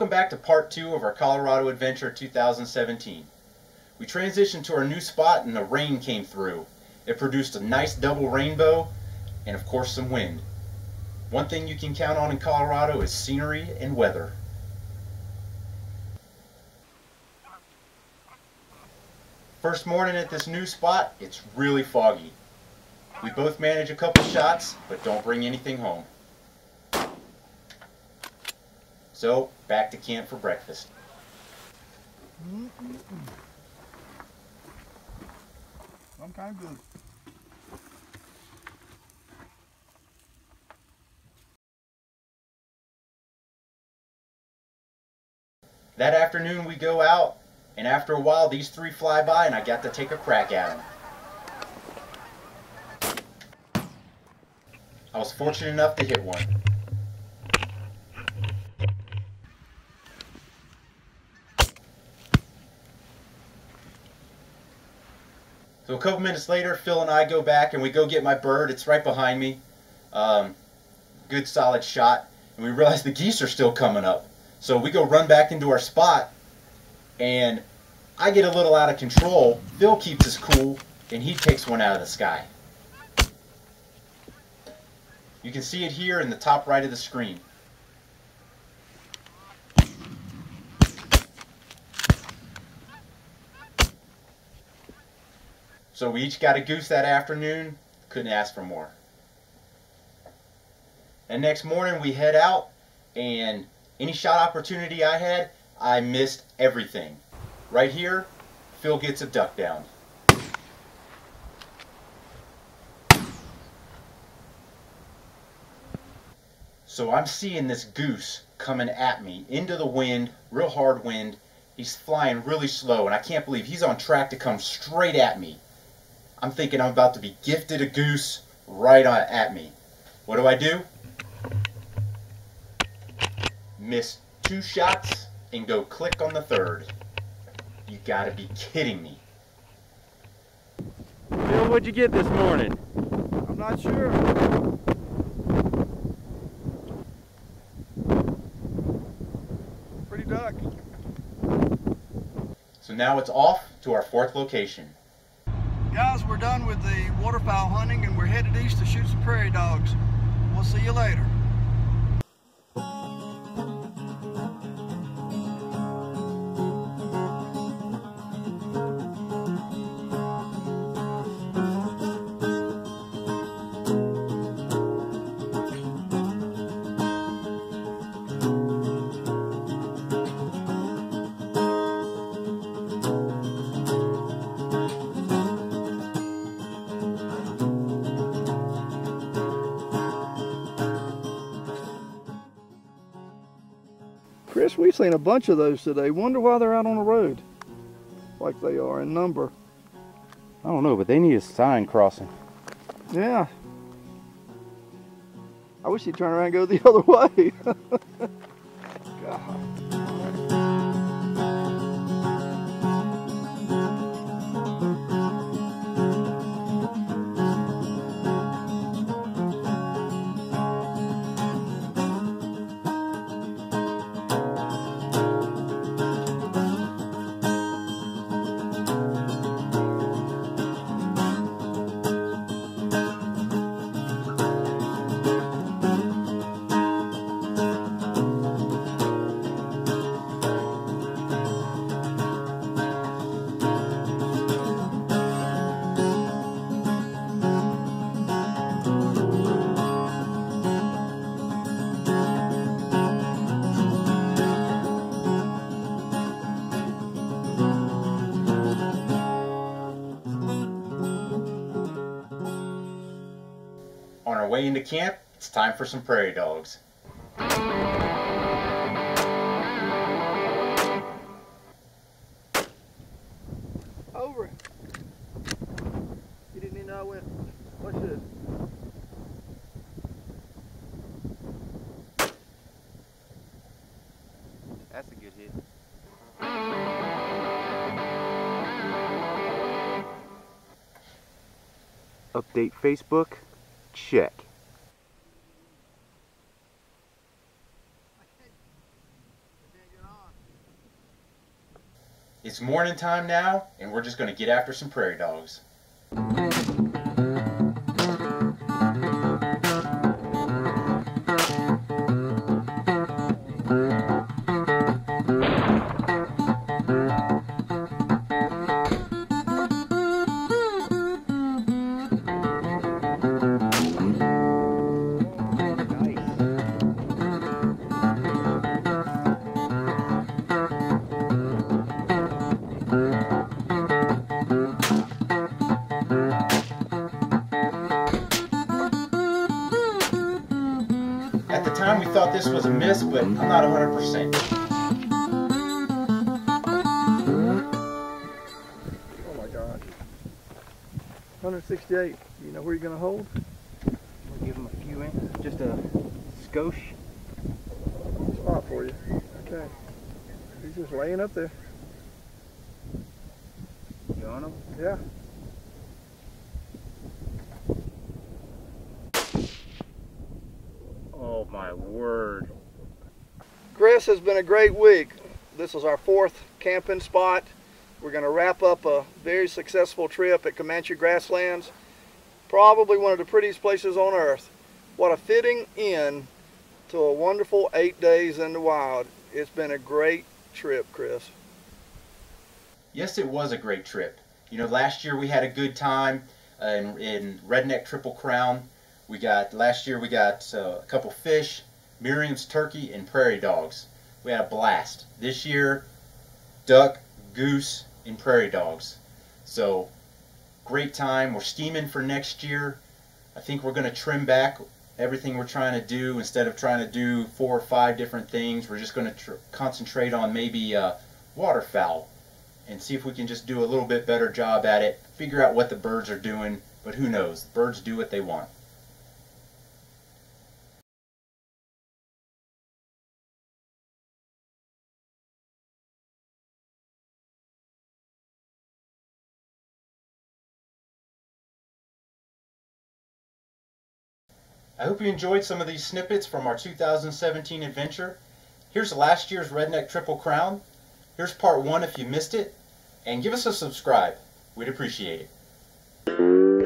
Welcome back to part 2 of our Colorado Adventure 2017. We transitioned to our new spot and the rain came through. It produced a nice double rainbow and of course some wind. One thing you can count on in Colorado is scenery and weather. First morning at this new spot, it's really foggy. We both manage a couple shots, but don't bring anything home. So, back to camp for breakfast. I'm kind of good. That afternoon we go out, and after a while these three fly by and I got to take a crack at them. I was fortunate enough to hit one. So a couple minutes later, Phil and I go back and we go get my bird. It's right behind me. Good solid shot. And we realize the geese are still coming up. So we go run back into our spot and I get a little out of control. Phil keeps his cool and he takes one out of the sky. You can see it here in the top right of the screen. So we each got a goose that afternoon, couldn't ask for more. And next morning we head out, and any shot opportunity I had, I missed everything. Right here, Phil gets a duck down. So I'm seeing this goose coming at me into the wind, real hard wind. He's flying really slow, and I can't believe he's on track to come straight at me. I'm thinking I'm about to be gifted a goose right on at me. What do? Miss two shots and go click on the third. You gotta be kidding me. Phil, what'd you get this morning? I'm not sure. Pretty duck. So now it's off to our fourth location. Guys, we're done with the waterfowl hunting and we're headed east to shoot some prairie dogs. We'll see you later. Chris, we've seen a bunch of those today. Wonder why they're out on the road like they are in number. I don't know, but they need a sign crossing. Yeah. I wish you'd turn around and go the other way. God. On our way into camp, it's time for some prairie dogs. Over it. You didn't even know I went. Watch this. That's a good hit. Update Facebook. Check. It's morning time now, and we're just going to get after some prairie dogs. We thought this was a miss, but I'm not 100%. Oh my God. 168. You know where you're going to hold? We'll give him a few inches. Just a skosh. Spot for you. Okay. He's just laying up there. You on him? Yeah. Oh my word. Chris, has been a great week. This is our fourth camping spot. We're going to wrap up a very successful trip at Comanche Grasslands. Probably one of the prettiest places on earth. What a fitting end to a wonderful 8 days in the wild. It's been a great trip, Chris. Yes, it was a great trip. You know, last year we had a good time in Redneck Triple Crown. Last year we got a couple fish, Miriam's turkey, and prairie dogs. We had a blast. This year, duck, goose, and prairie dogs. So, great time. We're scheming for next year. I think we're going to trim back everything we're trying to do. Instead of trying to do 4 or 5 different things, we're just going to concentrate on maybe waterfowl and see if we can just do a little bit better job at it, figure out what the birds are doing, but who knows? Birds do what they want. I hope you enjoyed some of these snippets from our 2017 adventure. Here's last year's Redneck Triple Crown. Here's part 1 if you missed it. And give us a subscribe. We'd appreciate it.